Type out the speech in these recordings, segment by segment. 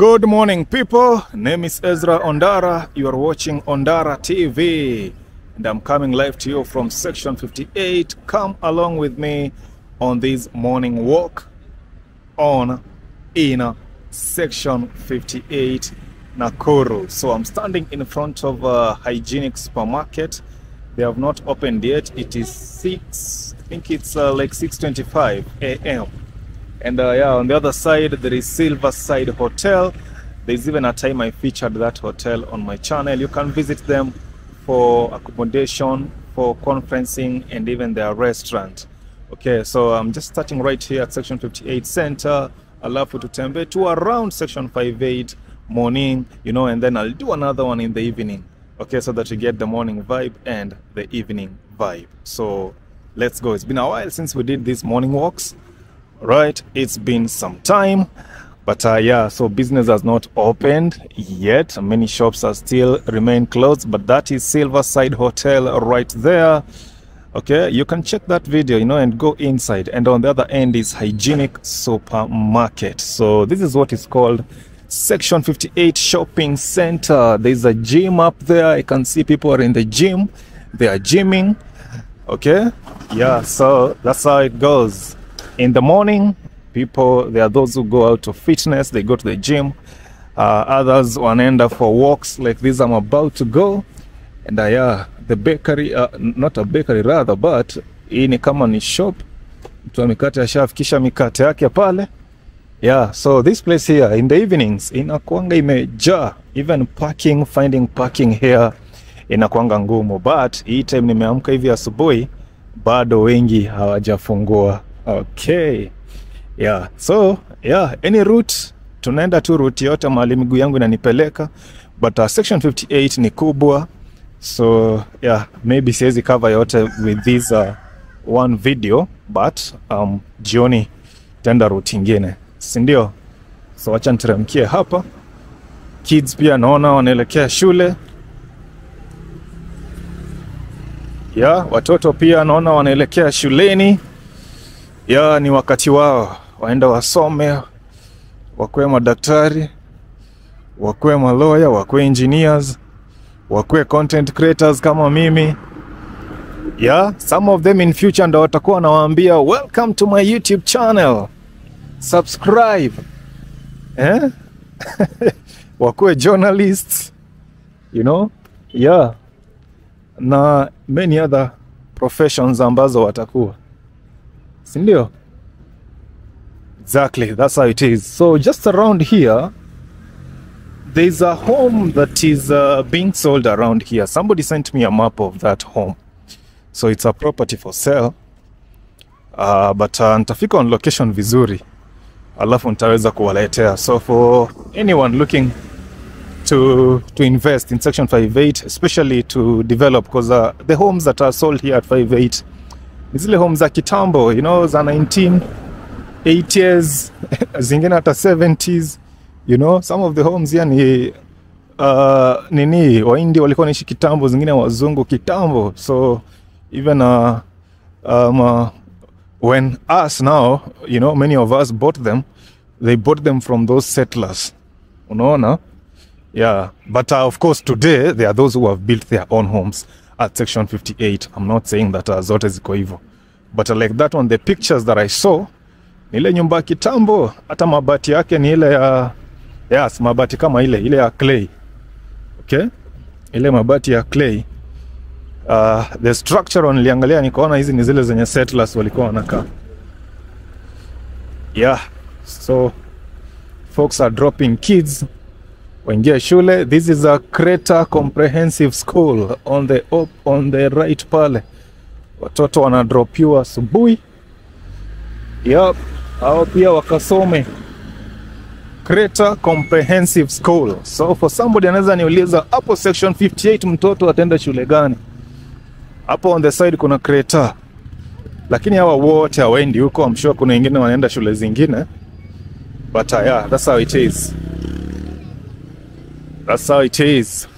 Good morning, people. Name is Ezra Ondara. You are watching Ondara TV, and I'm coming live to you from Section 58. Come along with me on this morning walk on in Section 58, Nakuru. So I'm standing in front of a hygienic supermarket. They have not opened yet. It is 6, I think it's like 6:25 a.m. And yeah, on the other side, there is Silverside Hotel. There's even a time I featured that hotel on my channel. You can visit them for accommodation, for conferencing, and even their restaurant. Okay, so I'm just starting right here at Section 58 Center. Alafu tutembe to around Section 58 morning, you know, and then I'll do another one in the evening. Okay, so that you get the morning vibe and the evening vibe. So let's go. It's been a while since we did these morning walks. Right, it's been some time, but yeah, so business has not opened yet. Many shops are still remain closed, but that is Silverside Hotel right there. Okay, you can check that video, you know, and go inside. And on the other end is hygienic supermarket. So this is what is called Section 58 Shopping Center. There's a gym up there. I can see people are in the gym. They are gymming. Okay, yeah, so that's how it goes. In the morning, people, there are those who go out to fitness, they go to the gym. Others wanaenda for walks like this I'm about to go. And the bakery, not a bakery rather, but hii ni kama ni shop. Mtu mikate ashafikisha mikate yake pale. Yeah, so this place here in the evenings inakuanga imejaa. Even parking, finding parking here inakuanga ngumu. But hii time nimeamka hivi asubuhi, bado wengi hawajafungua. Okay, yeah, so yeah, any route tunaenda tu route yote mahali miguu yangu inanipeleka, but Section 58 ni kubwa, so yeah, maybe siwezi cover yote with this one video, but jioni tenda route nyingine, si ndio? So acha niteremkie hapa. Kids pia naona wanaelekea shule. Yeah, watoto pia naona wanaelekea shuleni. Ya, ni wakati wao, waenda wasome, wakue madaktari, wakue maloya, wakue engineers, wakue content creators kama mimi. Yeah, some of them in future ndio watakuwa nawaambia, welcome to my YouTube channel, subscribe. Eh? Wakue journalists, you know, yeah, na many other professions ambazo watakuwa. Sindio? Exactly, that's how it is. So just around here, there's a home that is being sold around here. Somebody sent me a map of that home. So it's a property for sale. But nitafika on location vizuri. Alafu nitaweza kuwaletea. So for anyone looking to invest in Section 58, especially to develop, because the homes that are sold here at 58, zile home za kitambo, you know, za 1980s, zingine hata 70s, you know, some of the homes here ni, nini, Wahindi walikuwa naishi kitambo, zingine wazungu kitambo. So, even when us now, you know, many of us bought them, they bought them from those settlers. Unaona? Yeah, but of course today, there are those who have built their own homes at Section 58. I'm not saying that zote ziko hivyo, but like that one, the pictures that I saw, ile nyumba kitambo, hata mabati yake ni ile ya, yes, mabati kama ile ya clay. Okay, ile mabati ya clay. The structure on liangalia nikaona hizi ni zile zenye settlers walikuwa wanakaa. Yeah, so folks are dropping kids. Waingia shule. This is a Crater Comprehensive School on the right pale. Watoto wanadropiwa asubuhi. Yep, hao pia wakasome Crater Comprehensive School. So for somebody anaweza niuliza, hapo Section 58 mtoto atenda shule gani? Hapo on the side kuna Crater. Lakini hawa wote hawaendi huko. I'm sure kuna wengine wanaenda shule zingine. But yeah, that's how it is. That's how it is.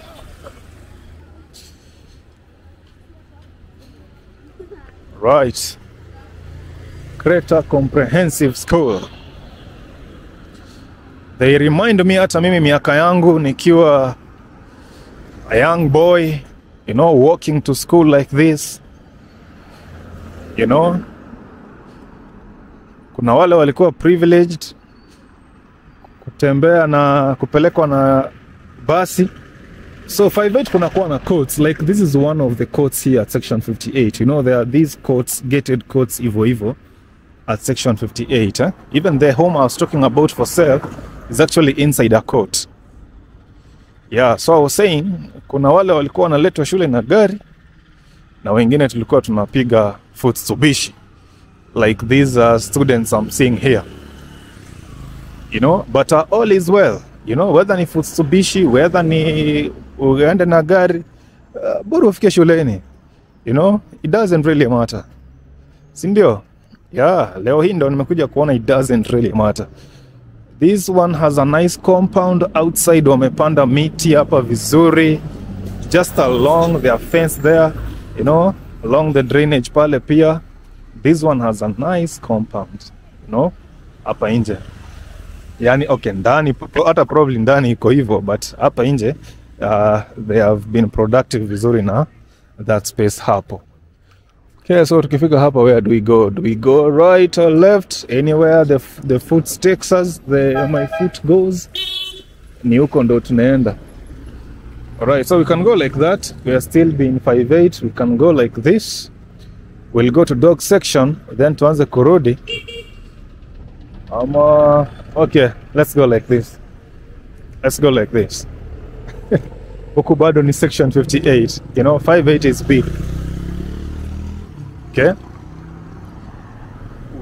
Right. Crater Comprehensive School. They remind me hata mimi miaka yangu nikiwa a young boy, you know, walking to school like this, you know. Kuna wale walikuwa privileged kutembea na kupelekwa na basi. So 58 kuna kuwa na courts, like this is one of the courts here at Section 58. You know, there are these courts, gated courts, Ivo Ivo, at Section 58. Eh? Even the home I was talking about for sale is actually inside a court. Yeah, so I was saying, kuna wale walikuwa wanaletwa shule na gari, na wengine tulikuwa tunapiga futsubishi, like these students I'm seeing here. You know, but all is well. You know, whether ni futsubishi, whether ni uende na gari, bora ufike shuleni. You know, it doesn't really matter. Sindio? Yeah, leo hii ndo nimekuja kuona it doesn't really matter. This one has a nice compound outside, wamepanda miti hapa vizuri, just along their fence there, you know, along the drainage pale pia. This one has a nice compound, you know, hapa nje. Yani, okay, ndani, hata probably ndani iko hivyo, but hapa nje, they have been productive vizuri na that space hapo. Okay, so tukifika hapa, where do we go? Do we go right or left? Anywhere the foot takes us, my foot goes. Ni huko ndo tunaenda. Alright, so we can go like that. We are still being 58. We can go like this. We'll go to dog section. Then tuanze kurudi. Okay, let's go like this. Let's go like this. Huku bado ni Section 58. You know, 58 is big. Okay,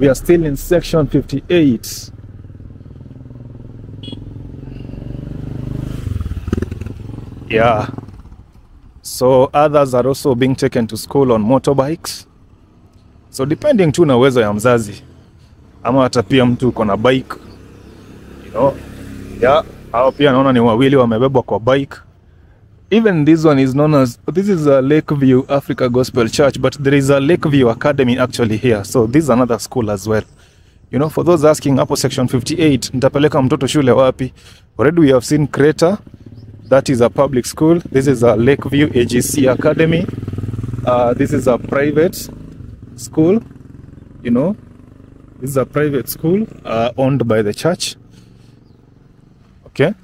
we are still in Section 58. Yeah, so others are also being taken to school on motorbikes. So depending tu na uwezo ya mzazi, ama hata pia mtu kona bike, you know. Yeah, hao pia naona ni wawili wamebebwa kwa bike. Even this one is known as, this is a Lakeview Africa Gospel Church, but there is a Lakeview Academy actually here. So this is another school as well. You know, for those asking, hapo Section 58, nitapeleka mtoto shule wapi? Already we have seen Crater, that is a public school. This is a Lakeview AGC Academy. This is a private school, you know. This is a private school owned by the church. Okay.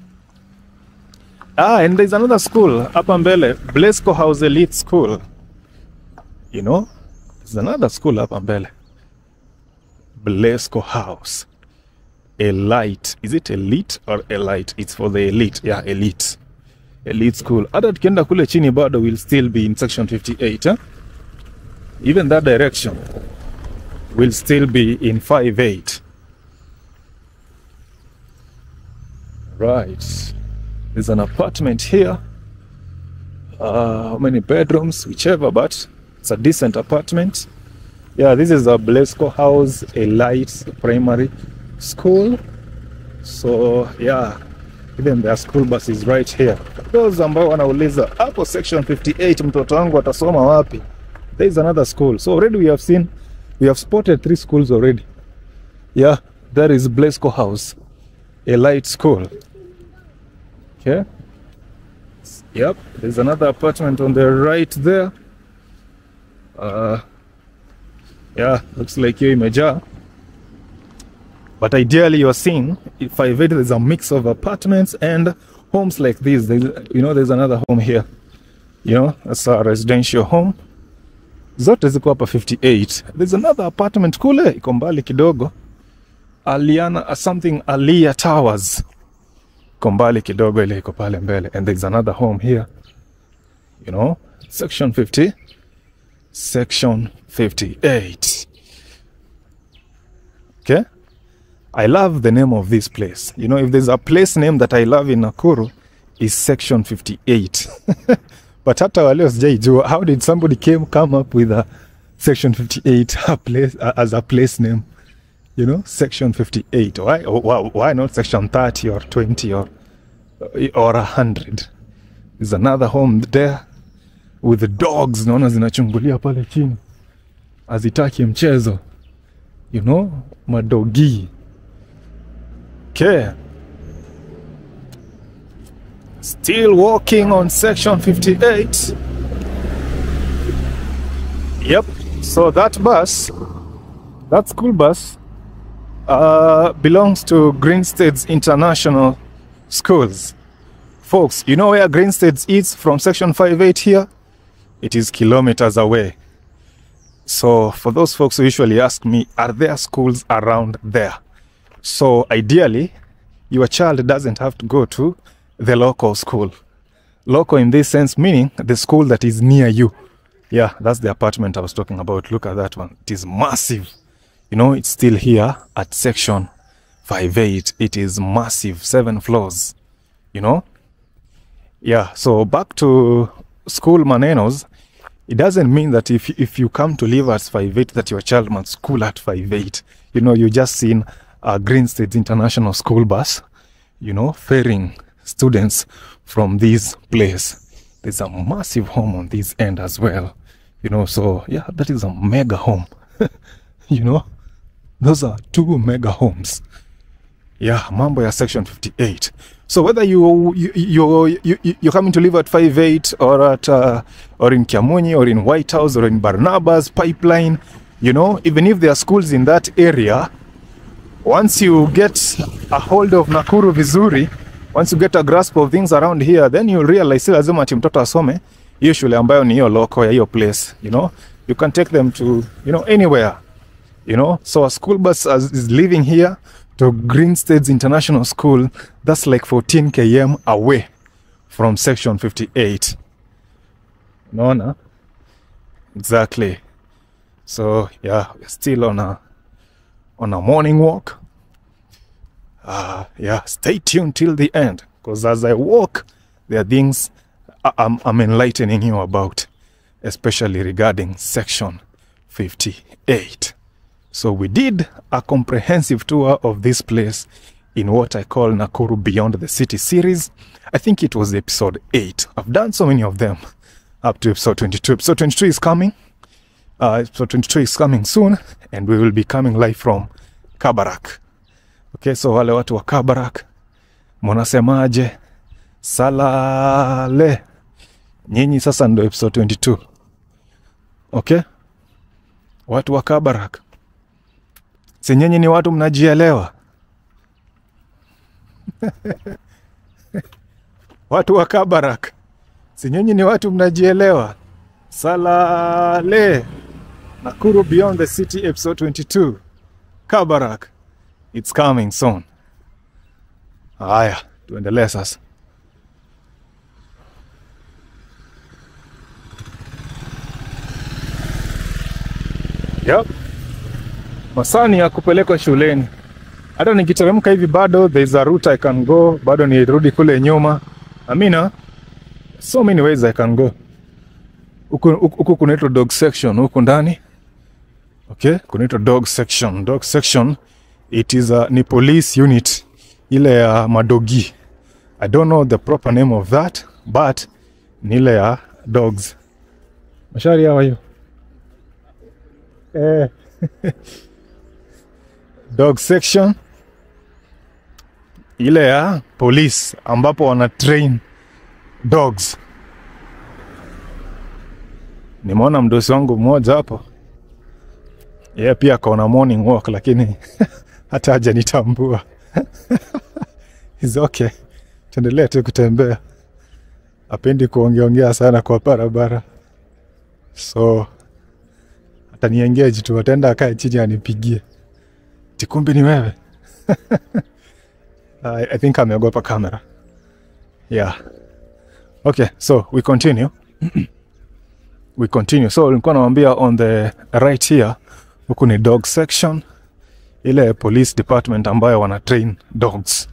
Ah, and there's another school up on Mbele, Blesco House Elite School. You know, there's another school up on Mbele. Blesco House Elite. Is it elite or elite? It's for the elite. Yeah, elite. Elite school. Hata tukienda kule chini bado will still be in Section 58. Eh? Even that direction will still be in 58. Right. There's an apartment here, how many bedrooms, whichever, but it's a decent apartment. Yeah, this is a Blesco House Elite Primary School. So, yeah, even their school bus is right here. Those ambao wanauliza, hapo Section 58, mtoto wangu atasoma wapi? There is another school. So already we have spotted three schools already. Yeah, there is Blesco House Elite School. Okay. Yep, there's another apartment on the right there. Yeah, looks like you imeja. But ideally, you're seeing if 58, there's a mix of apartments and homes like these. You know, there's another home here. You know, that's a residential home. Zote ziko hapa 58. There's another apartment kule iko mbali kidogo. Aliana, something Alia Towers. Kombali kidogo ile iko pale mbele. And there's another home here. You know, Section 50. Section 58. Okay? I love the name of this place. You know, if there's a place name that I love in Nakuru, is Section 58. But hata waleo sijaijua, how did somebody come up with a Section 58 as a place name? You know, Section 58. Why not Section 30 or 20 or 100? There's another home there with the dogs. Naona zinachungulia pale chini. Azitaki mchezo. You know, madogi. Okay. Still walking on Section 58. Yep, so that bus, that school bus, belongs to Greensteads International Schools. Folks, you know where Greensteads is from Section 58 here? It is kilometers away. So for those folks who usually ask me, are there schools around there? So ideally, your child doesn't have to go to the local school. Local in this sense, meaning the school that is near you. Yeah, that's the apartment I was talking about. Look at that one. It is massive. You know, it's still here at Section 58. It is massive, 7 floors, you know? Yeah, so back to school manenos. It doesn't mean that if you come to live at 58 that your child must school at 58. You know, you just seen a Greensteads International School bus, you know, ferrying students from this place. There's a massive home on this end as well, you know, so yeah, that is a mega home. You know, those are 2 mega homes. Yeah, mambo ya Section 58. So whether you're coming to live at 58 or at or in Kiamunyi or in White House or in Barnabas Pipeline, you know, even if there are schools in that area, once you get a hold of Nakuru vizuri, once you get a grasp of things around here, then you realize si lazima ati mtoto asome usually ambayo ni hiyo local ya hiyo place, you know. You can take them to, you know, anywhere, you know. So a school bus is leaving here to Greensteads International School. That's like 14 km away from Section 58. No, no. Exactly. So yeah, we're still on a morning walk. Yeah, stay tuned till the end, because as I walk, there are things I'm enlightening you about, especially regarding Section 58. So we did a comprehensive tour of this place in what I call Nakuru Beyond the City series. I think it was episode 8. I've done so many of them up to episode 22. Episode 22 is coming. Episode 23 is coming soon, and we will be coming live from Kabarak. Okay, so wale watu wa Kabarak, mnasemaje? Salale. Nyinyi sasa ndo episode 22. Okay? Watu wa Kabarak, si nyinyi ni watu mnajielewa? Watu wa Kabarak, si nyinyi ni watu mnajielewa? Salale. Nakuru Beyond the City episode 22. Kabarak. It's coming soon. Haya, tuendelee sasa. Yep. Masani ya kupelekwa shuleni. Hata nikiteremka hivi bado there's a route I can go, bado nirudi kule nyuma. Amina, so many ways I can go. Huku kunaitwa dog section huku ndani. Okay, kunaitwa dog section. Dog section, it is a police unit ile ya madogi. I don't know the proper name of that, but ni ile ya dogs. Mashari hawa hiyo. Dog section ile ya police ambapo wana train dogs. Nimeona mdosi wangu mmoja hapo. Yeye pia kaona morning walk lakini hata hajanitambua. It's okay. Tuendelee tu kutembea. Apendi kuongeongea sana kwa barabara. So hata niengage tu ataenda akae chini anipigie. Tikumbi ni wewe. I think ameogopa camera. Yeah. Okay, so we continue. We continue. So nilikuwa nawaambia on the right here, huku ni dog section, ile police department ambayo wana train dogs.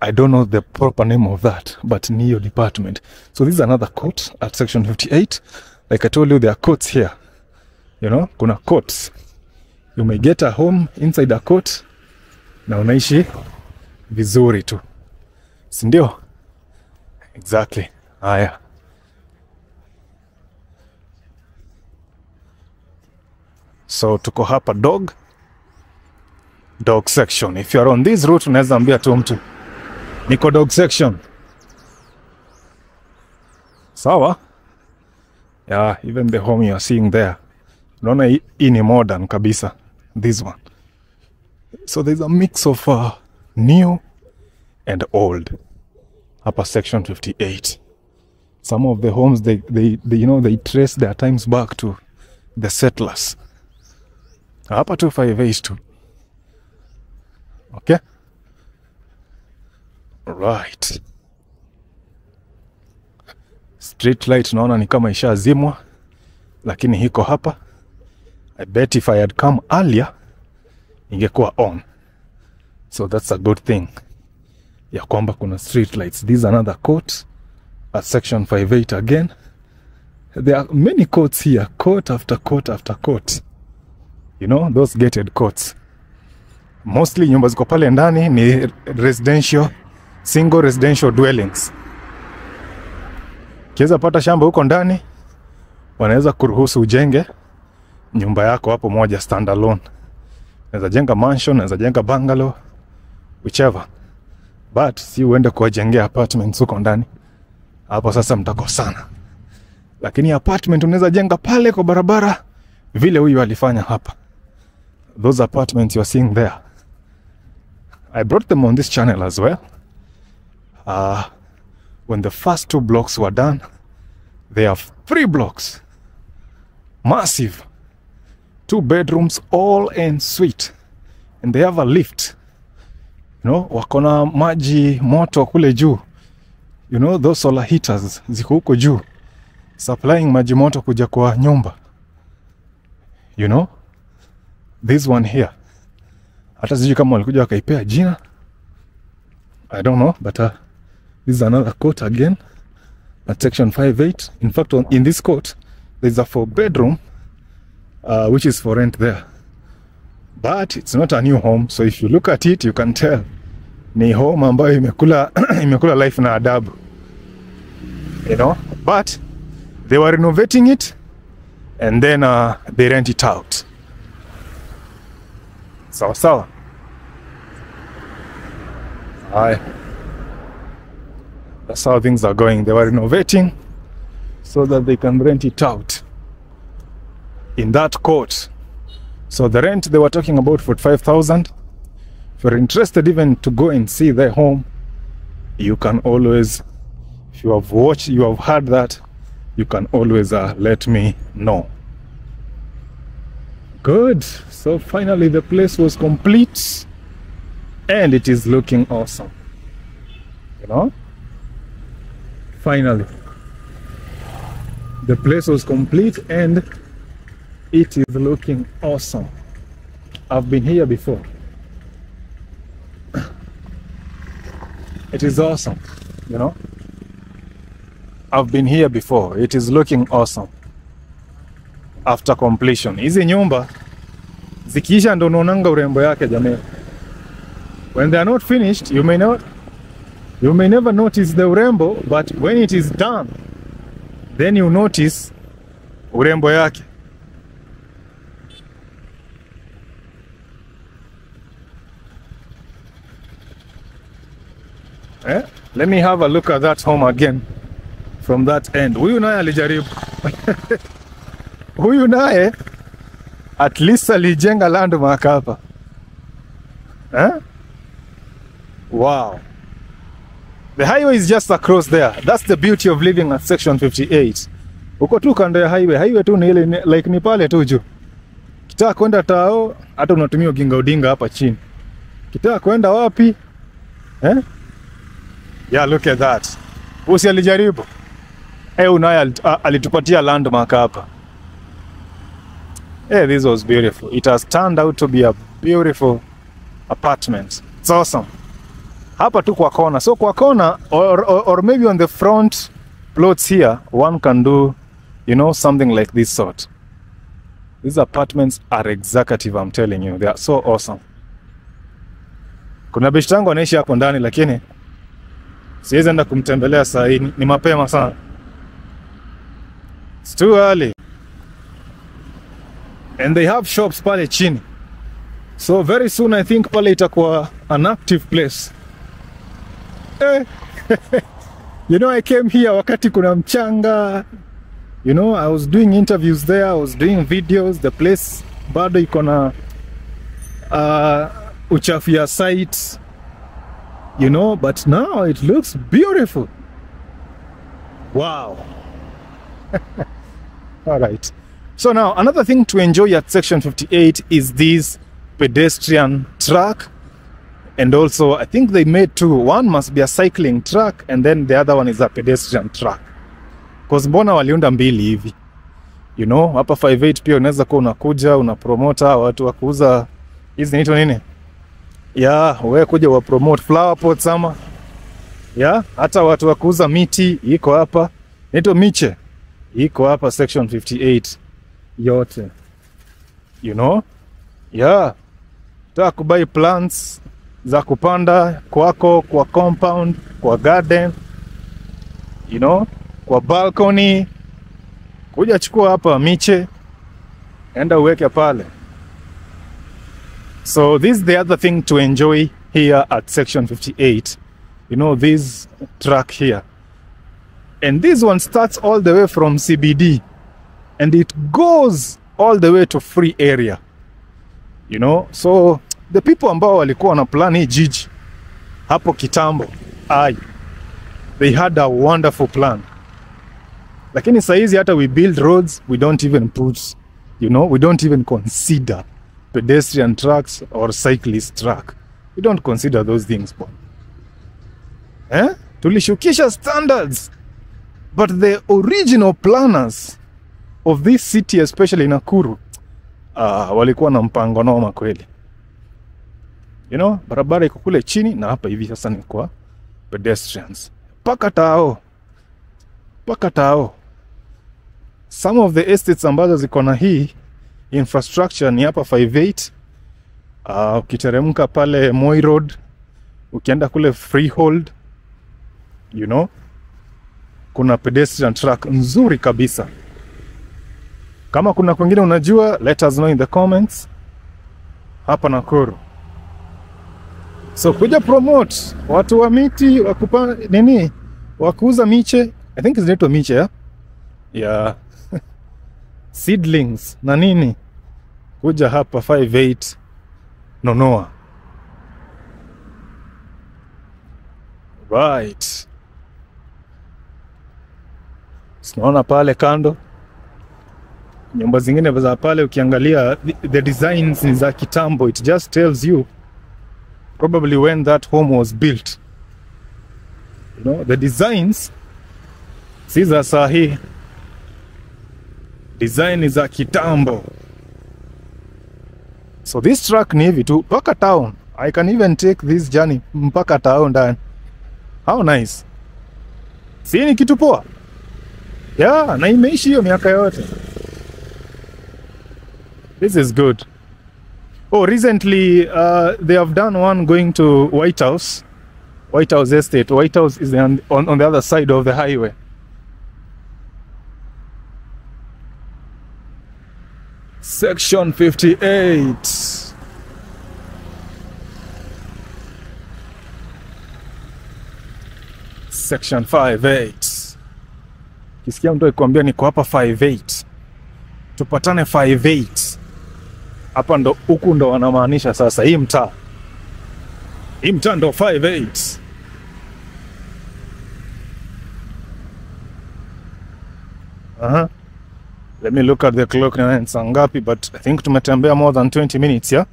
I don't know the proper name of that, but ni hiyo department. So this is another court at Section 58. Like I told you, there are courts here. You know, kuna courts. You may get a home inside a court na unaishi vizuri tu. Si ndio? Exactly. Haya. So tuko hapa dog section. If you are on this route unaweza ambia tu mtu niko dog section. Sawa? Yeah, even the home you are seeing there. Naona hii ni modern kabisa. This one. So there's a mix of new and old. Upper Section 58. Some of the homes, they trace their times back to the settlers. Upper 258 too. Okay? Right. Street light naona ni kama isha zimwa. Lakini hiko hapa. I bet if I had come earlier, ingekuwa on. So that's a good thing. Ya kwamba kuna street lights. This is another court. At Section 58 again. There are many courts here. Court after court after court. You know, those gated courts. Mostly nyumba ziko pale ndani ni residential, single residential dwellings. Kieza pata shamba huko ndani, wanaweza kuruhusu ujenge nyumba yako hapo moja standalone. Naweza jenga mansion, naweza jenga bungalow, whichever. But si uende kuwajengea apartments huko ndani. Hapo sasa mtakosana. Lakini apartment unaweza jenga pale kwa barabara vile huyu alifanya hapa. Those apartments you are seeing there, I brought them on this channel as well. When the first two blocks were done, they have three blocks. Massive. Two bedrooms, all en suite. And they have a lift. You know, wakona maji moto kule juu. You know, those solar heaters, ziko huko juu. Supplying maji moto kuja kwa nyumba. You know? This one here. Hata sijui kama walikuja wakaipea jina. I don't know, but this is another court again. At Section 58. In fact, in this court, there's a 4-bedroom, which is for rent there. But it's not a new home, so if you look at it, you can tell. Ni home ambayo imekula life na adabu. You know? But they were renovating it, and then they rent it out. Sawa sawa. Aye. That's how things are going. They were renovating so that they can rent it out in that court. So the rent they were talking about for 5,000. If you're interested even to go and see their home, you can always, if you have watched, you have heard that, you can always let me know. Good. So finally the place was complete and it is looking awesome. You know? Finally. The place was complete and it is looking awesome. I've been here before. It is awesome. You know? I've been here before. It is looking awesome. After completion. Hizi nyumba zikiisha ndo unaonanga urembo yake jamani. When they are not finished, you may never notice the urembo, but when it is done, then you notice urembo yake. Eh? Let me have a look at that home again from that end. Huyu naye alijaribu. Huyu naye at least alijenga landmark hapa. Eh? Wow. The highway is just across there. That's the beauty of living at Section 58. Uko tu kando ya highway. Highway tu ni ile like ni pale tu juu. Kitaka kwenda tao hata unatumia uginga udinga hapa chini. Kitaka kwenda wapi? Eh? Yeah, look at that. Usi alijaribu. Eh, unaye alitupatia landmark hapa. Yeah, this was beautiful. It has turned out to be a beautiful apartment. It's awesome. Hapa tu kwa corner. So kwa corner or maybe on the front plots here, one can do, you know, something like this sort. These apartments are executive, I'm telling you. They are so awesome. Kuna bishtango anaishi hapo ndani lakini siwezi enda kumtembelea saa hii, ni mapema sana. It's too early. And they have shops pale chini. So very soon I think pale itakuwa an active place. Eh. You know, I came here wakati kuna mchanga. You know, I was doing interviews there, I was doing videos. The place bado ikona uchafia site, you know, but now it looks beautiful. Wow. Alright. So now, another thing to enjoy at Section 58 is this pedestrian track. And also, I think they made two. One must be a cycling track, and then the other one is a pedestrian track. Because mbona waliunda mbili hivi. You know, hapa 58 pia unaweza kuwa unakuja, unapromota, watu wakuuza hizi nito nini? Yeah, wewe kuja wa promote flower pots ama. Yeah, hata watu wakuuza miti, iko hapa. Nito miche, iko hapa Section 58 yote. You know? Yeah. Taka kubai plants za kupanda kwako, kwa compound, kwa garden, you know, kwa balcony. Kuja chukua hapa miche, enda uweke pale. So this is the other thing to enjoy here at Section 58. You know, this track here. And this one starts all the way from CBD. And it goes all the way to free area. You know, so the people ambao walikuwa na plan hii jiji hapo kitambo, they had a wonderful plan. Lakini saizi hata we build roads, we don't even put, you know, we don't even consider pedestrian tracks or cyclist track. We don't consider those things. Eh? Tulishukisha standards. But the original planners of this city, especially Nakuru, walikuwa na mpango noma kweli. You know, barabara iko kule chini na hapa hivi sasa ni kwa pedestrians. Paka tao. Some of the estates ambazo ziko na hii infrastructure ni hapa 58. Ukiteremka pale Moi Road, ukienda kule Freehold, you know, kuna pedestrian track nzuri kabisa. Kama kuna kwingine unajua, let us know in the comments. Hapa Nakuru. So kuja promote watu wa miti, wakupa nini, wakuuza miche. I think it's naitwa miche, yeah? Yeah. Seedlings na nini. Kuja hapa 58 Nonoa. Right. Sinaona pale kando nyumba zingine za pale, ukiangalia the designs ni za kitambo. It just tells you probably when that home was built. You know, the designs, si za sahi. Design is a kitambo. So this track ni hivi tu, mpaka town. I can even take this journey mpaka town down. How nice. Si ni kitu poa. Yeah, na imeishi hiyo miaka yote. This is good. Oh, recently they have done one going to White House. White House Estate. White House is on the other side of the highway. Section 58. Section 58. Kisikia mtu akikwambia niko hapa 58. Tupatane 58. Hapa ndo huku ndo wanamaanisha sasa hii mtaa. Hii mtaa ndo 58. Aha. Let me look at the clock na saa ngapi, but I think tumetembea more than 20 minutes, yeah?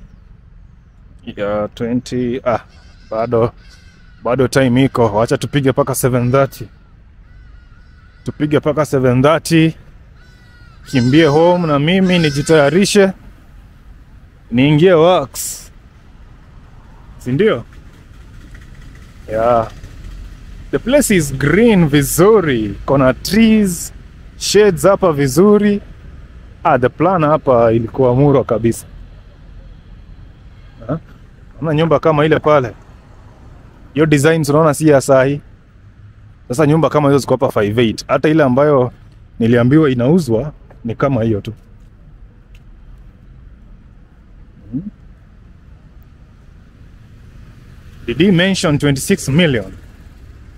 Yeah, 20. Bado time iko. Wacha tupige paka 7:30. Tupige paka 7:30. Kimbie home na mimi nijitayarishe. Niingie works. Sindio? Yeah. The place is green vizuri. Kona trees, shades hapa vizuri. The plan hapa ilikuwa murwa kabisa. Una nyumba kama ile pale. Yo designs unaona si ya sahi. Sasa nyumba kama hizo ziko hapa 58. Hata ile ambayo niliambiwa inauzwa ni kama hiyo tu. Did he mention 26 million?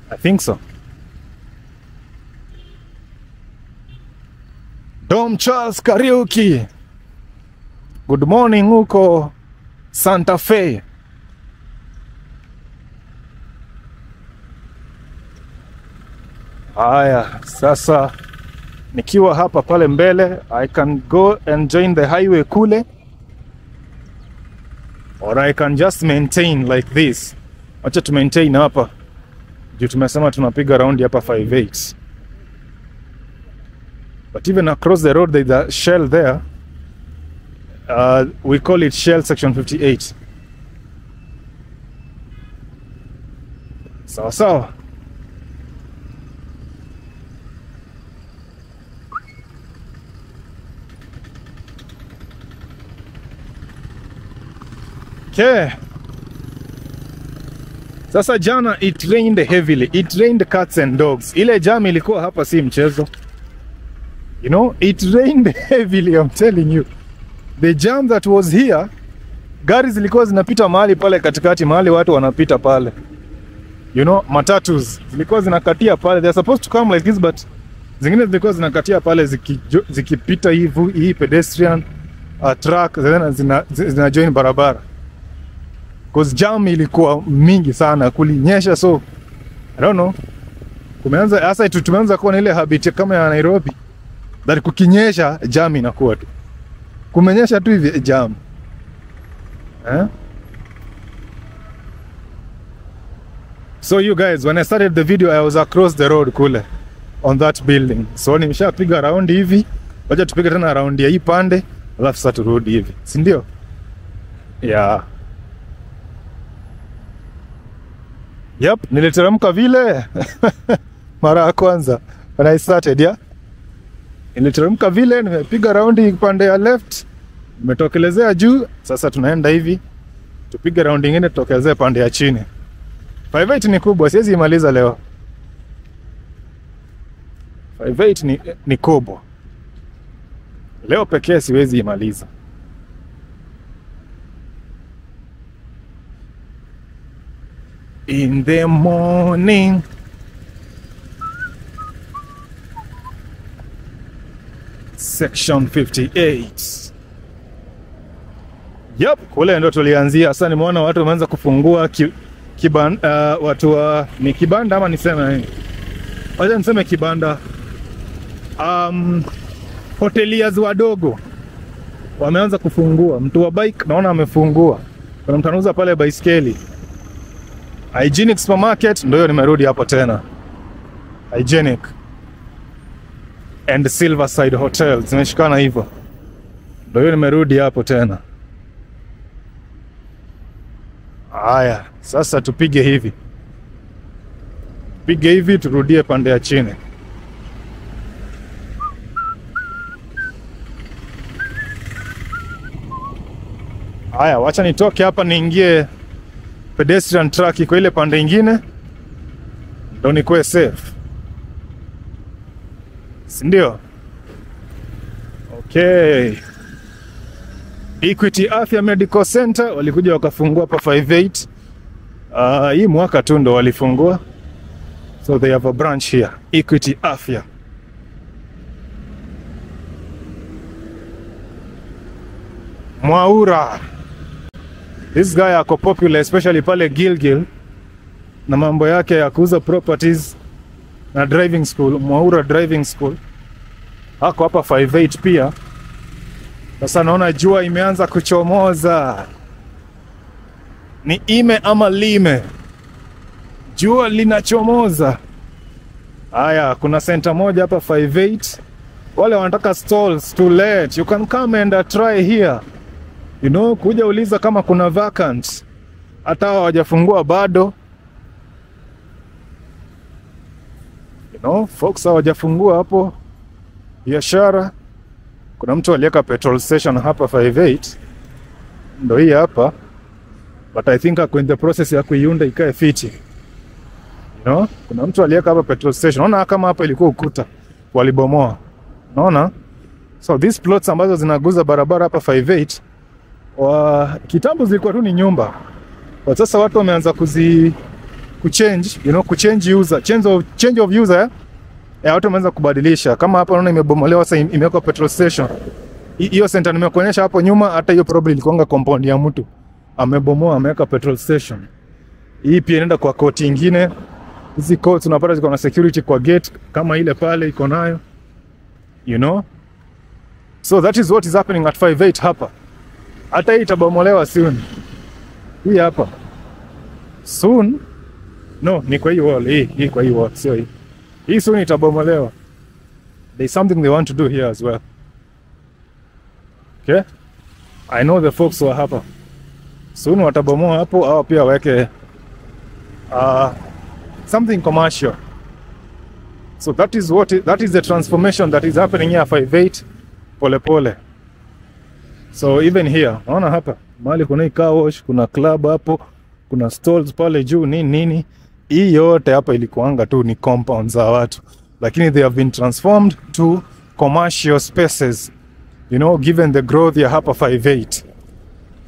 I think so. Dom Charles Kariuki. Good morning huko Santa Fe. Haya, sasa nikiwa hapa pale mbele, I can go and join the highway kule, or I can just maintain like this. Wacha tu maintain hapa juu tumesema tunapiga round hapa 58. But even across the road there's a shell there. We call it shell section 58. Sawa sawa. Okay. Sasa jana it rained heavily. It rained cats and dogs. Ile jam ilikuwa hapa si mchezo. You know, it rained heavily, I'm telling you. The jam that was here, gari zilikuwa zinapita mahali pale katikati, mahali watu wanapita pale. You know, matatus zilikuwa zinakatia pale. They're supposed to come like this, but zingine zilikuwa zinakatia pale zikipita hii pedestrian track, zina join barabara. Cause jam ilikuwa mingi sana, kulinyesha, so I don't know. Kumeanza hasa tumeanza kuwa na ile habit kama ya Nairobi, that kukinyesha jam inakuwa tu. Kumenyesha tu hivi jam. Eh? So you guys, when I started the video, I was across the road kule on that building. So nimeshapiga round hivi, wacha tupige tena round ya hii pande, alafu sasa turudi hivi. Si ndio? Yeah. Yep, niliteremka vile mara ya kwanza when I started, yeah. Niliteremka vile, nimepiga rounding pande ya left, nimetokelezea juu, sasa tunaenda hivi, tupige round nyingine tutokelezea pande ya chini. 58 ni kubwa, siwezi imaliza leo. 58 ni kubwa. Leo pekee siwezi imaliza. In the morning. Section 58. Yep, kule ndo tulianzia. Sasa nimeona watu wameanza kufungua kibanda, watu wa ni kibanda ama niseme nini? Wacha niseme kibanda. Hoteliers wadogo wameanza kufungua. Mtu wa bike naona amefungua. Kuna mtu anauza pale baiskeli. Hygienic supermarket, ndio nimerudi hapo tena. Hygienic and Silverside Hotel, zimeshikana hivyo. Ndio nimerudi hapo tena. Haya, sasa tupige hivi. Pige hivi turudie pande ya chini. Haya, wacha nitoke hapa niingie pedestrian track kwa ile pande nyingine, ndio nikuwe safe. Si ndio? Okay. Equity Afya Medical Center walikuja wakafungua pa 58. Hii mwaka tu ndo walifungua. So they have a branch here, Equity Afya. Mwaura. This guy ako popular, especially pale Gilgil, na mambo yake ya kuuza properties na driving school, Mwaura Driving School. Hako hapa 58 pia. Sasa naona jua imeanza kuchomoza. Ni ime ama lime? Jua linachomoza. Haya, kuna center moja hapa 58. Wale wanataka stalls to let, you can come and try here. You know, kuja uliza kama kuna vacant. Hata hawajafungua bado. You know, folks hawajafungua hapo biashara. Kuna mtu aliweka petrol station hapa 58. Ndio hii hapa. But I think ako in the process ya kuiunda ikae fiti. You know, kuna mtu aliweka hapa petrol station. Unaona kama hapa ilikuwa ukuta walibomoa. Unaona? So these plots ambazo zinaguza barabara hapa 58 kitambo zilikuwa tu ni nyumba. But sasa watu wameanza kuchange, you know, change of user, watu wameanza kubadilisha. Kama hapa unaona imebomolewa sasa imewekwa petrol station. Hiyo center nimekuonyesha hapo nyuma, hata hiyo probably ilikuwa compound ya mtu. Amebomoa ameweka petrol station. Hii pia inaenda kwa court nyingine. Hizi court tunapata ziko na security kwa gate kama ile pale iko nayo. You know? So that is what is happening at 58 hapa. Hata hii itabomolewa soon. Hii hapa. Soon? No, ni kwa hii wall. Hii kwa hii wall. Sio hii. Hii soon itabomolewa. There's something they want to do here as well. Okay? I know the folks who are hapa. Soon watabomoa hapo au pia waweke something commercial. So that is what that is the transformation that is happening here 58 pole pole. So even here, unaona hapa, mahali kuna hii car wash, kuna club hapo, kuna stalls pale juu nini. Hii yote hapa ilikuanga tu ni compounds za watu. Lakini they have been transformed to commercial spaces. You know, given the growth ya hapa 58.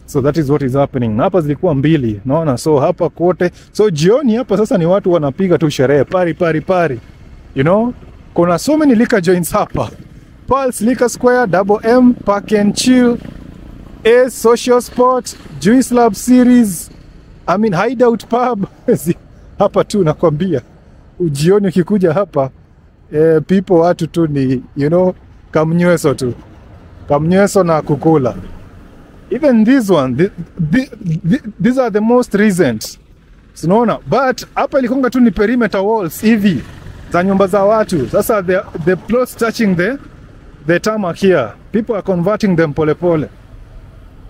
So that is what is happening. Na hapa zilikuwa mbili, unaona, so hapa kote. So jioni hapa sasa ni watu wanapiga tu sherehe, pari. You know, kuna so many liquor joints hapa. Pulse, Liquor Square, Double M, Park and Chill, Ace, Social Sport, Juice Lab Series, I mean Hideout Pub. Hapa tu nakwambia, ujioni ukikuja hapa, people watu tu ni, you know, kamnyweso tu. Kamnyweso na kukula. Even this one, these are the most recent. Unaona, but hapa ilikonga tu ni perimeter walls hivi za nyumba za watu. Sasa the plots touching the tarmac here. People are converting them pole pole.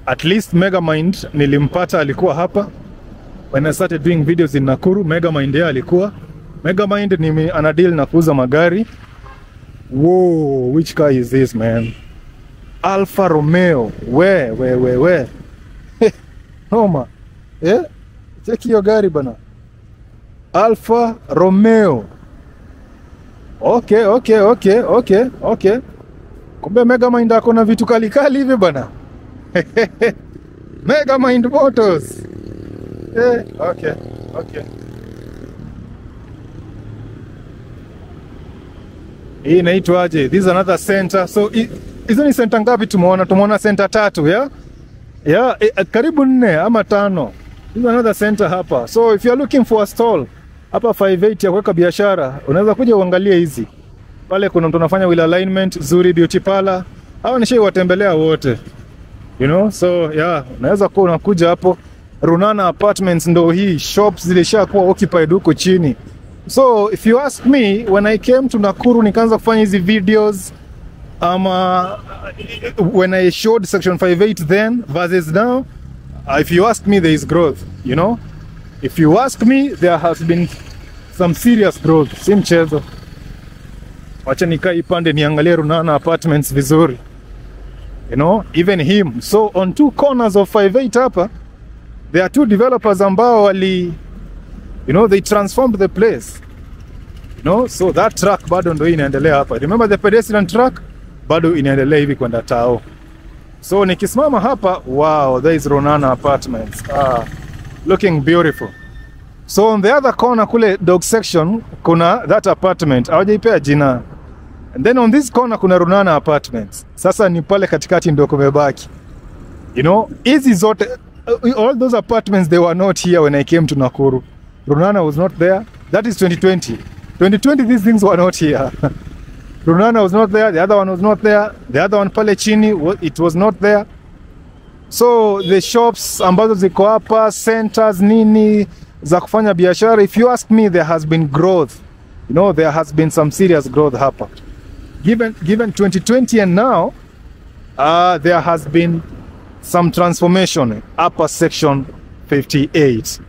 At least Megamind nilimpata alikuwa hapa. When I started doing videos in Nakuru, Megamind ya alikuwa. Megamind ni anadeal na kuuza magari. Whoa, which car is this, man? Alfa Romeo. Where? Noma. Eh? Cheki hiyo gari bana. Alfa Romeo. Okay. Kumbe Megamind ako na vitu kali hivi bana. Megamind Motors. Okay. Hii inaitwaje? This is another center. So hizo ni center ngapi tumeona? Tumeona center tatu, yeah? Yeah, karibu 4 ama 5. This is another center hapa. So if you are looking for a stall hapa 58 ya kuweka biashara, unaweza kuja uangalie hizi. Pale kuna mtu anafanya wheel alignment, Zuri Beauty Parlor. Hao nishaiwatembelea wote. You know, so yeah, unaweza kuwa unakuja hapo. Runana Apartments ndo hii, shops zilishakuwa occupied huko chini. So if you ask me, when I came to Nakuru nikaanza kufanya hizi videos when I showed Section 58 then versus now, if you ask me, there is growth, you know. If you ask me, there has been some serious growth. Si mchezo. Wacha nikai pande niangalie Runana Apartments vizuri. You know, even him. So on two corners of 58 hapa, there are two developers ambao wali, you know, they transformed the place. You know, so that track bado ndo inaendelea hapa. Remember the pedestrian track? Bado inaendelea hivi kwenda Tao. So nikisimama hapa, wow, there is Runana Apartments. Looking beautiful. So on the other corner kule dog section kuna that apartment hawajaipea jina, and then on this corner kuna Runana Apartments. Sasa ni pale katikati ndio kumebaki, you know, hizi zote, all those apartments, they were not here when I came to Nakuru. Runana was not there. That is 2020, these things were not here. Runana was not there, the other one was not there, the other one pale chini, it was not there. So the shops ambazo ziko hapa, centers nini za kufanya biashara, if you ask me, there has been growth. You know, there has been some serious growth hapa. Given 2020 and now, there has been some transformation upper Section 58.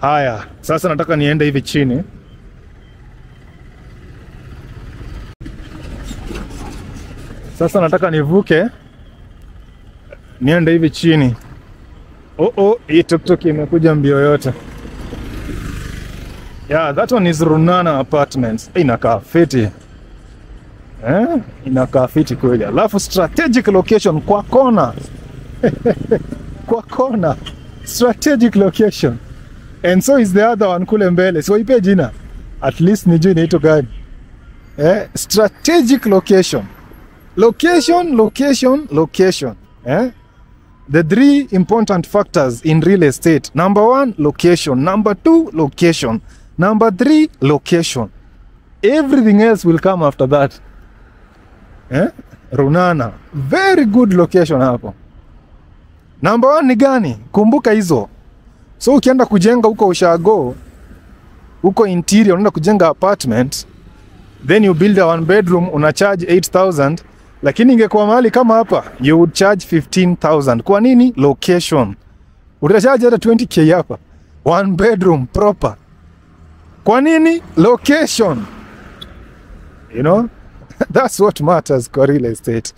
Haya, sasa nataka niende hivi chini. Sasa nataka nivuke niende hivi chini. Hii tuktuk imekuja mbio yote. Yeah, that one is Runana Apartments. Inakaa fiti. Inakaa fiti kweli. Alafu strategic location kwa kona. Kwa kona. Strategic location. And so is the other one kule mbele. So ipe jina. At least nijui ni ito gani. Strategic location. Location, location, location. The three important factors in real estate. Number 1, location. Number 2, location. Number 3, location. Everything else will come after that. Runana, very good location hapo. Number 1 ni gani? Kumbuka hizo. So ukienda kujenga huko ushago, huko interior, unaenda kujenga apartment, then you build a 1 bedroom, una charge 8,000, lakini ingekuwa mahali kama hapa, you would charge 15,000. Kwa nini? Location. Utacharge hata 20k hapa. 1 bedroom proper. Kwa nini? Location. You know? That's what matters kwa real estate.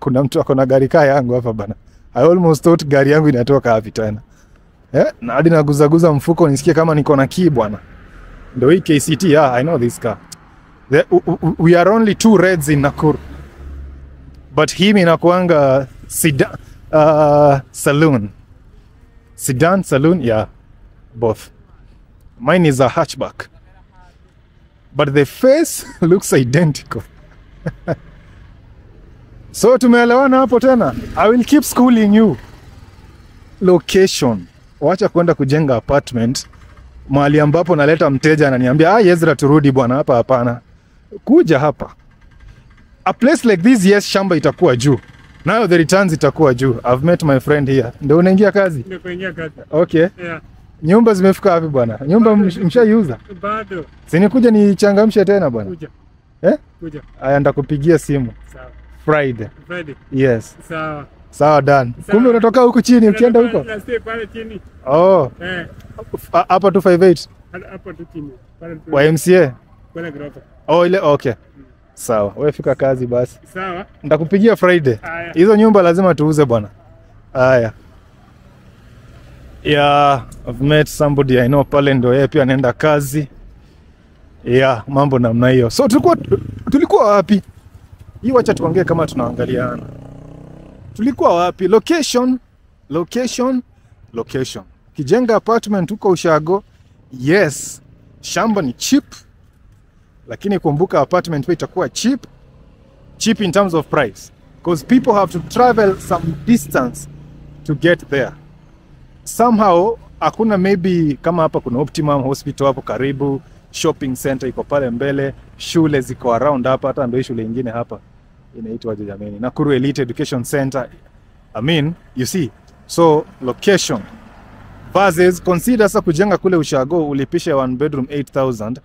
Kuna mtu akona gari kaa yangu hapa bana. I almost thought gari yangu inatoka hapi tena. Na hadi naguzaguza mfuko nisikie kama niko na key bwana. Ndio hii KCT, I know this car. We are only 2 reds in Nakuru. But him inakuanga sedan saloon. Sedan saloon, both. Mine is a hatchback. But the face looks identical. So tumeelewana hapo tena. I will keep schooling you. Location. Wacha kwenda kujenga apartment mahali ambapo naleta mteja ananiambia Ezra turudi bwana hapa, hapana. Kuja hapa. A place like this, yes, shamba itakuwa juu. Now the returns itakuwa juu. I've met my friend here. Ndio unaingia kazi? Nimeingia kazi. Okay. Yeah. Nyumba zimefika wapi bwana? Nyumba mshaiuza? Bado. Sini kuja nichangamshe tena bwana. Kuja. Kuja. Aya ndakupigia simu. Sawa. Friday. Yes. Sawa. Sawa done. Kumbe unatoka huku chini, ukienda huko? Nastay pale chini. Hapa 258. Hapa tu chini. Pale MCA. Pale grofa. Ile okay. Sawa. Wewe fika kazi basi. Sawa. Ndakupigia Friday. Hizo nyumba lazima tuuze bwana. Haya. I've met somebody I know pale ndo yeye pia anaenda kazi. Mambo namna hiyo. So tulikuwa wapi? Hii wacha tuongee kama tunaangaliana. Tulikuwa wapi? Location, location, location. Kijenga apartment huko ushago. Yes, shamba ni cheap. Lakini kumbuka apartment pia itakuwa cheap. Cheap in terms of price. Because people have to travel some distance to get there. Somehow, hakuna maybe kama hapa kuna Optimum Hospital hapo karibu, shopping center iko pale mbele, shule ziko around hapa, hata ndio shule nyingine hapa inaitwa jamani Nakuru Elite Education Center. I mean, you see. So, location versus consider sasa kujenga kule ushago ulipishe 1 bedroom 8,000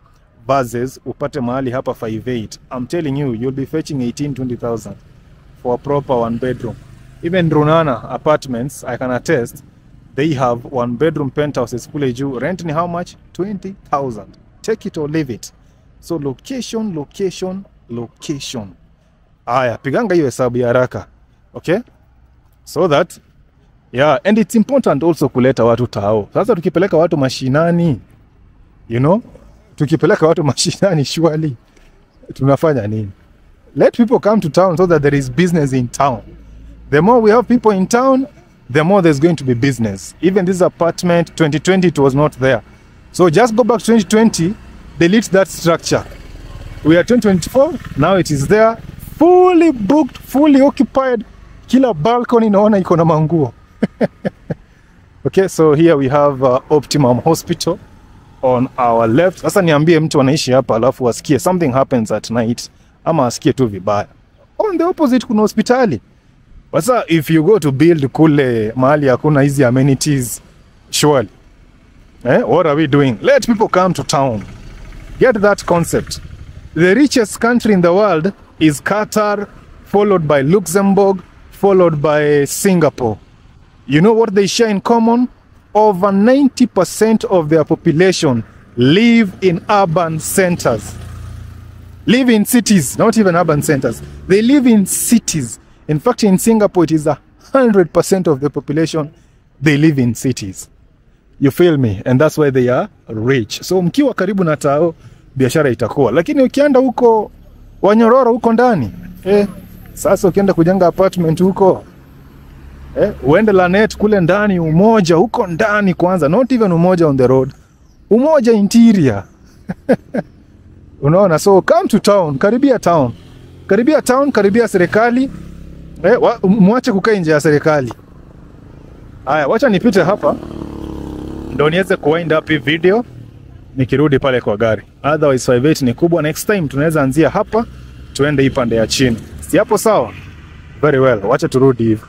versus upate mahali hapa 5,800. I'm telling you, you'll be fetching 18,000 to 20,000 for a proper 1 bedroom. Even Runana Apartments, I can attest, they have 1 bedroom penthouses kule juu. Rent ni how much? 20,000. Take it or leave it. So location, location, location. Aya, piganga hiyo hesabu ya haraka. Okay? So that, and it's important also kuleta watu tao. Sasa tukipeleka watu mashinani, you know, tukipeleka watu mashinani surely tunafanya nini? Let people come to town so that there is business in town. The more we have people in town, the more there's going to be business. Even this apartment, 2020, it was not there. So just go back to 2020, delete that structure. We are 2024, now it is there, fully booked, fully occupied. Kila balcony naona iko na manguo. Okay, so here we have Optimum Hospital on our left. Sasa niambie mtu anaishi hapa alafu asikie something happens at night ama asikie tu vibaya. On the opposite kuna hospitali. Sasa if you go to build kule mahali hakuna hizi amenities, surely. What are we doing? Let people come to town. Get that concept. The richest country in the world is Qatar, followed by Luxembourg, followed by Singapore. You know what they share in common? Over 90% of their population live in urban centers. Live in cities, not even urban centers. They live in cities. In fact, in Singapore, it is 100% of the population, they live in cities. You feel me? And that's why they are rich. So mkiwa karibu na tao, biashara itakuwa. Lakini ukienda huko Wanyororo huko ndani. Sasa ukienda kujenga apartment huko. Uende Lanet kule ndani, umoja huko ndani kwanza. Not even umoja on the road. Umoja interior. Unaona, so come to town, karibia town. Karibia town, karibia serikali. Mwache kukaa nje ya serikali. Haya, wacha nipite hapa ndio niweze kuwind up hii video nikirudi pale kwa gari. Otherwise 58 ni kubwa. Next time tunaweza anzia hapa tuende ipande ya chini. Si hapo sawa? Very well. Wacha turudi hivi.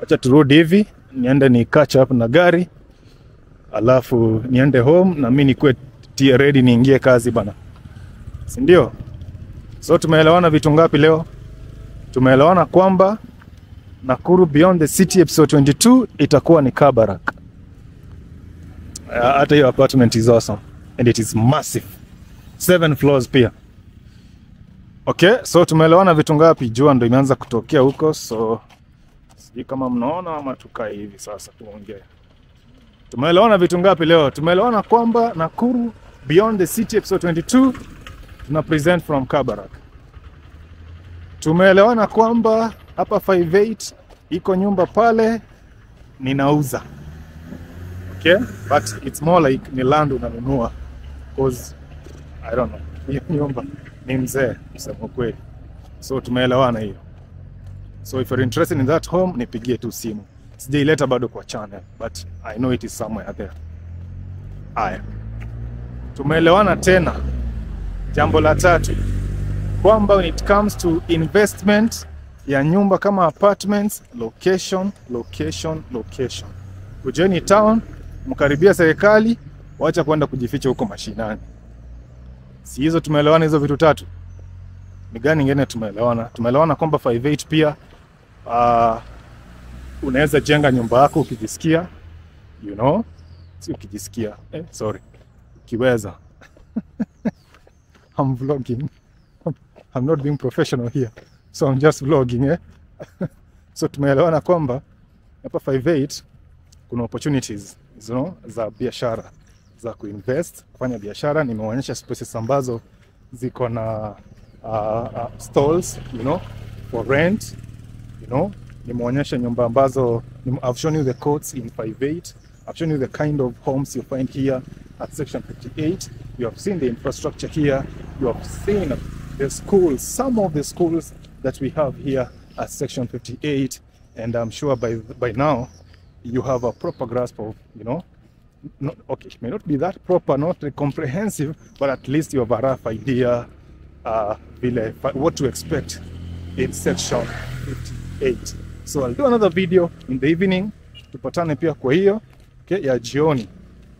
Wacha turudi hivi, niende ni catch up na gari. Alafu niende home na mimi nikuwe ready niingie kazi bana. Si ndio? So tumeelewana vitu ngapi leo? Tumeelewana kwamba Nakuru Beyond the City episode 22 itakuwa ni Kabarak. Hata hiyo apartment is awesome and it is massive. 7 floors pia. Okay, so tumeelewana vitu ngapi? Jua ndio imeanza kutokea huko, so sijui kama mnaona ama tukae hivi sasa tuongee. Tumeelewana vitu ngapi leo? Tumeelewana kwamba Nakuru Beyond the City episode 22 tuna present from Kabarak. Tumeelewana kwamba hapa 58 iko nyumba pale ninauza. Okay? But it's more like ni land unanunua, because I don't know. Nyumba ni mzee kusema kweli. So tumeelewana hiyo. So if you're interested in that home nipigie tu simu. Sijaileta bado kwa channel, but I know it is somewhere there. Aya. Tumeelewana tena jambo la tatu kwamba when it comes to investment ya nyumba kama apartments, location, location, location. Kujeni town, mkaribia serikali, wacha kwenda kujificha huko mashinani. Si hizo tumeelewana hizo vitu tatu? Ni gani nyingine tumeelewana? Tumeelewana kwamba 58 pia unaweza jenga nyumba yako ukijisikia, you know, si ukijisikia, sorry, ukiweza. I'm vlogging. I'm not being professional here, so I'm just vlogging. So tumeelewana kwamba hapa 58 kuna opportunities, you know, za biashara, za kuinvest, kufanya biashara. Nimeonyesha spaces ambazo ziko na stalls, you know, for rent, you know. Nimeonyesha nyumba ambazo, I've shown you the codes in 58. I've shown you the kind of homes you find here at Section 58. You have seen the infrastructure here. You have seen the schools, some of the schools that we have here at Section 58. And I'm sure by now you have a proper grasp of, you know, not, okay, it may not be that proper, not comprehensive, but at least you have a rough idea what to expect in Section 58. So I'll do another video in the evening. Tupatane pia kwa hiyo, okay, ya jioni.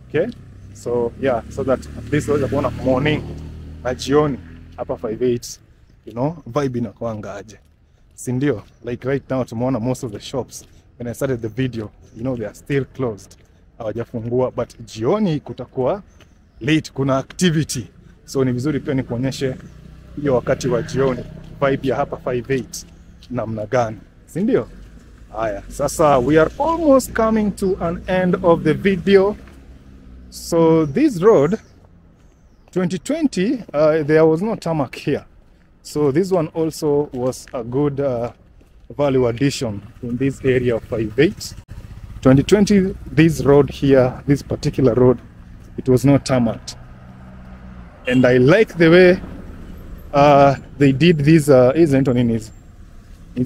Okay? So yeah, so that this was a morning na jioni hapa 58, you know, vibe inakuanga aje. Si ndio? Like right now tumeona most of the shops when I started the video, you know, they are still closed. Hawajafungua, but jioni kutakuwa late, kuna activity. So ni vizuri pia nikuonyeshe hiyo wakati wa jioni vibe ya hapa 58 namna gani. Si ndio? Aya, sasa we are almost coming to an end of the video. So this road, 2020, there was no tarmac here. So this one also was a good value addition in this area of 58. 2020, this road here, this particular road, it was not tarmacked. And I like the way they did these,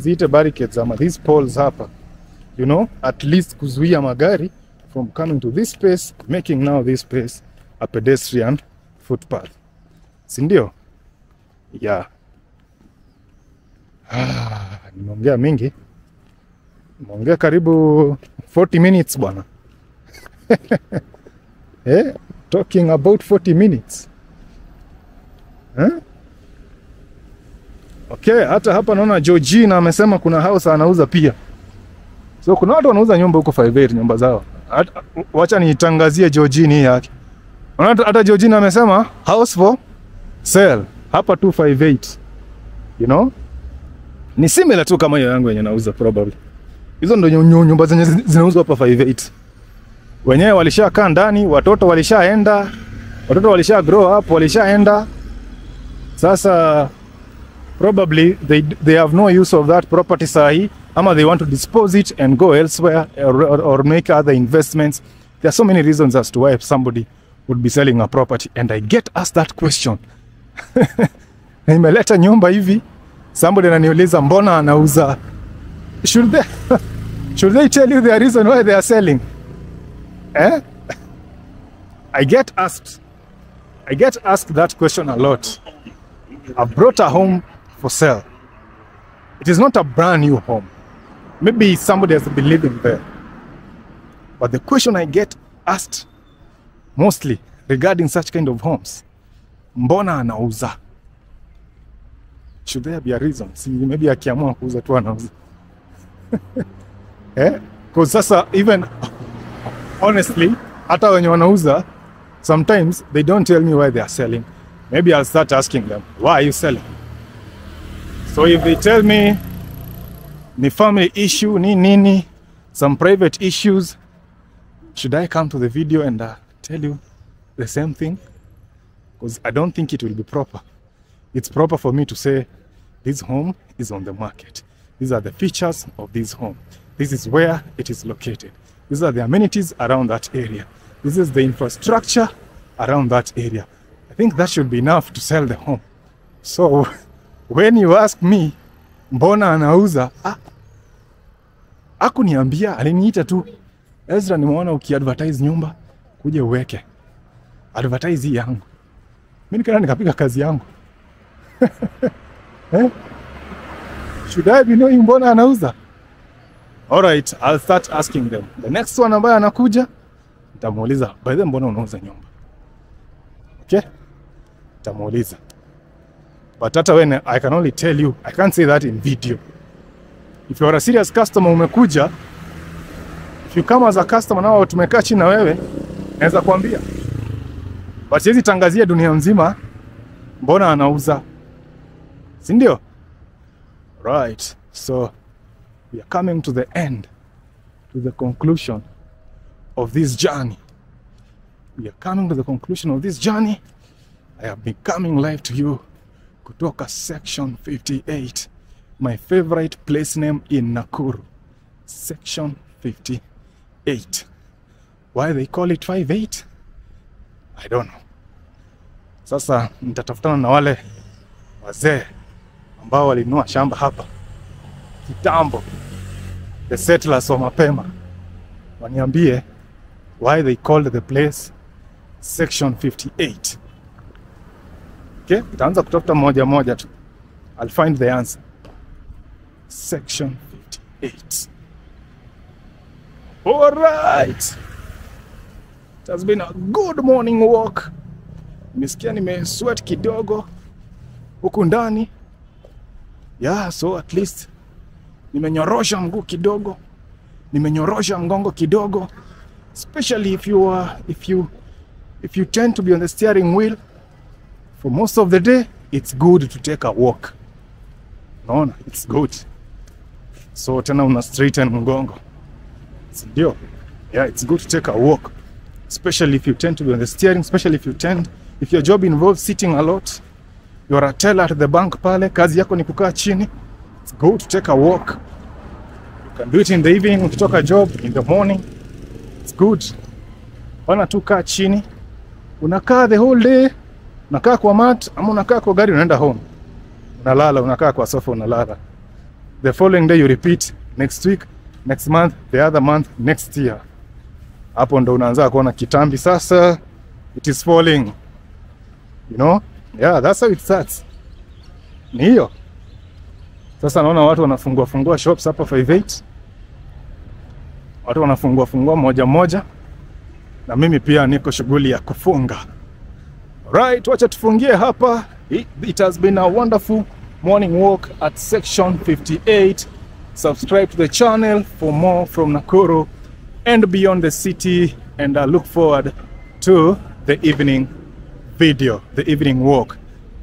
is it a barricade, these poles happen, you know, at least kuzuia magari from coming to this space, making now this space a pedestrian footpath. Sindio? Yeah. Nimeongea mingi. Nimeongea karibu 40 minutes bwana. Talking about 40 minutes. Huh? Okay, hata hapa naona Georgina amesema kuna house anauza pia. So kuna watu wanauza nyumba huko 58, nyumba zao. Wacha nitangazie Georgina yake. Hata Georgina amesema house for sale hapa 258. You know? Ni similar tu kama hiyo yangu yenye nauza probably. Hizo ndio nyumba zenye zinauzwa hapa 58. Wenyewe walishakaa ndani, watoto walisha grow up, walishaenda. Sasa probably they have no use of that property sahi, ama they want to dispose it and go elsewhere or make other investments. There are so many reasons as to why somebody would be selling a property. And I get asked that question. Nimeleta nyumba hivi, somebody ananiuliza mbona anauza. Should they tell you the reason why they are selling? Eh? I get asked that question a lot. I brought a home for sale. It is not a brand new home. Maybe somebody has been living there. But the question I get asked mostly regarding such kind of homes, mbona anauza? Should there be a reason? See, maybe akiamua kuuza tu anauza. Eh? Because sasa, even honestly, hata wenye wanauza, sometimes they don't tell me why they are selling. Maybe I'll start asking them, why are you selling? So if they tell me, ni family issue, ni nini, some private issues, should I come to the video and tell you the same thing? Because I don't think it will be proper. It's proper for me to say, this home is on the market. These are the features of this home. This is where it is located. These are the amenities around that area. This is the infrastructure around that area. I think that should be enough to sell the home. So when you ask me, mbona anauza? Ah, hakuniambia, aliniita tu, Ezra nimeona ukiadvertise nyumba, kuja uweke. Advertise hii yangu. Mimi nikaenda nikapiga kazi yangu. Eh? Should I be knowing mbona anauza? Alright, I'll start asking them. The next one ambaye anakuja, nitamuuliza, by the mbona unauza nyumba? Okay? Nitamuuliza. But hata when I can only tell you, I can't say that in video. If you are a serious customer umekuja, if you come as a customer na tumekaa chini na wewe, naweza kuambia. But siwezi tangazia dunia nzima mbona anauza. Si ndio? Right. So we are coming to the end, to the conclusion of this journey. We are coming to the conclusion of this journey. I have been coming live to you kutoka Section 58, my favorite place name in Nakuru. Section 58. Why they call it 58? I don't know. Sasa nitatafutana na wale wazee ambao walinunua shamba hapa kitambo, the settlers wa mapema, waniambie why they called the place Section 58. Okay, nitaanza kutafuta moja moja tu. I'll find the answer. Section 58. All right. It has been a good morning walk. Nimesikia nimesweat kidogo huku ndani. Yeah, so at least nimenyorosha mguu kidogo. Nimenyorosha mgongo kidogo. Especially if you tend to be on the steering wheel for most of the day, it's good to take a walk. No, it's good. So tena una straighten mgongo. Ndio. Yeah, it's good to take a walk, especially if you tend to be on the steering, especially if your job involves sitting a lot. You are a teller at the bank pale, kazi yako ni kukaa chini. It's good to take a walk. You can do it in the evening, ukitoka job in the morning. It's good. Ona tu kaa chini. Unakaa the whole day, unakaa kwa mat, ama unakaa kwa gari unaenda home. Unalala, unakaa kwa sofa unalala. The following day you repeat, next week, next month, the other month, next year. Hapo ndo unaanza kuona kitambi sasa. It is falling. You know? Yeah, that's how it starts. Ni hiyo. Sasa naona watu wanafungua fungua shops hapa 58. Watu wanafungua fungua moja moja. Na mimi pia niko shughuli ya kufunga. Right, wacha tufungie hapa. It has been a wonderful morning walk at Section 58. Subscribe to the channel for more from Nakuru and beyond the city, and I look forward to the evening video, the evening walk.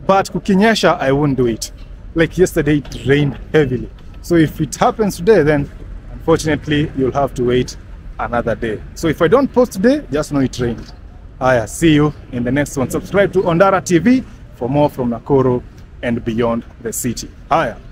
But kukinyesha, I won't do it. Like yesterday, it rained heavily. So if it happens today, then unfortunately you'll have to wait another day. So if I don't post today, just know it rained. I'll see you in the next one. Subscribe to Ondara TV for more from Nakuru and beyond the city. Hiya.